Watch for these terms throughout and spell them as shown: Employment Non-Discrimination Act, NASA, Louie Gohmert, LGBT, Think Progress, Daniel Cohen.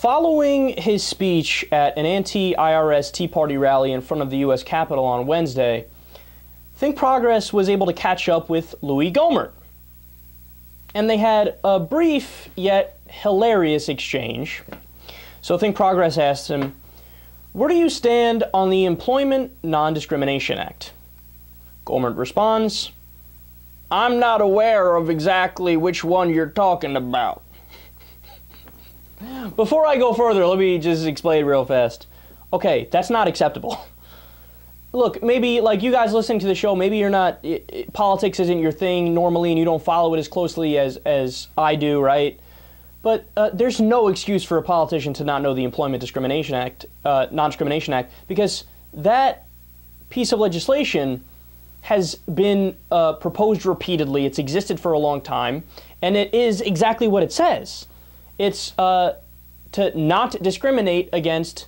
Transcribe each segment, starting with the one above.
Following his speech at an anti-IRS Tea Party rally in front of the U.S. Capitol on Wednesday, Think Progress was able to catch up with Louie Gohmert. And they had a brief yet hilarious exchange. So Think Progress asked him, "Where do you stand on the Employment Non-Discrimination Act?" Gohmert responds, "I'm not aware of exactly which one you're talking about." Before I go further, let me just explain real fast. Okay, that's not acceptable. Look, maybe, like, you guys listening to the show, maybe you're not, politics isn't your thing normally and you don't follow it as closely as I do, right? But there's no excuse for a politician to not know the Employment Discrimination Act, Non-Discrimination Act, because that piece of legislation has been proposed repeatedly. It's existed for a long time, and it is exactly what it says. It's to not discriminate against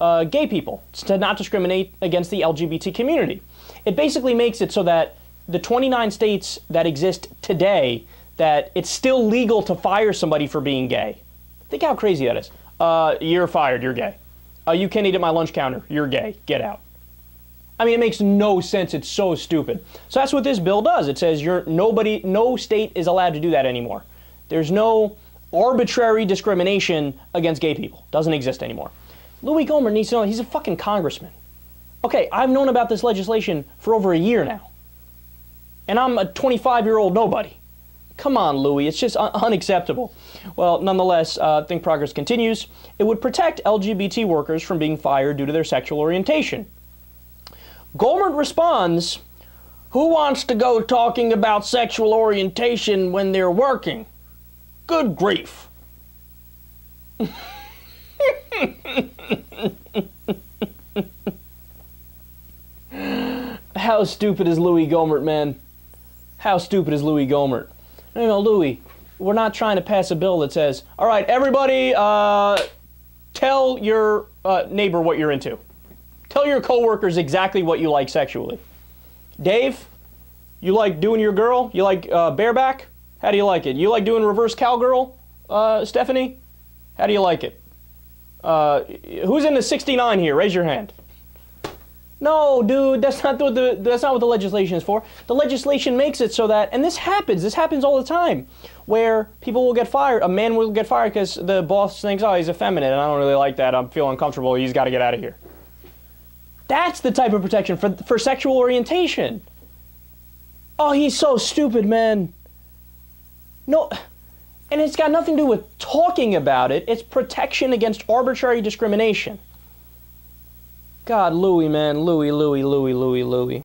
gay people. It's to not discriminate against the LGBT community. It basically makes it so that the 29 states that exist today, that it's still legal to fire somebody for being gay. Think how crazy that is. You're fired, you're gay. You can't eat at my lunch counter, you're gay, get out. I mean, it makes no sense, it's so stupid. So that's what this bill does. It says no state is allowed to do that anymore. There's no arbitrary discrimination against gay people. Doesn't exist anymore. Louie Gohmert needs to know, he's a fucking congressman. Okay, I've known about this legislation for over a year now. And I'm a 25-year-old nobody. Come on, Louie, it's just unacceptable. Well, nonetheless, Think Progress continues. It would protect LGBT workers from being fired due to their sexual orientation. Gohmert responds, "Who wants to go talking about sexual orientation when they're working? Good grief." How stupid is Louie Gohmert, man? How stupid is Louie Gohmert? No, Louie, we're not trying to pass a bill that says, all right, everybody, tell your neighbor what you're into. Tell your coworkers exactly what you like sexually. Dave, you like doing your girl? You like bareback? How do you like it? You like doing reverse cowgirl, Stephanie? How do you like it? Who's into 69 here? Raise your hand. No, dude, that's not what the legislation is for. The legislation makes it so that, and this happens all the time, where people will get fired, a man will get fired because the boss thinks, oh, he's effeminate, and I don't really like that, I feel uncomfortable, he's got to get out of here. That's the type of protection for sexual orientation. Oh, he's so stupid, man. No, and it's got nothing to do with talking about it, it's protection against arbitrary discrimination. God, Louie, man, Louie.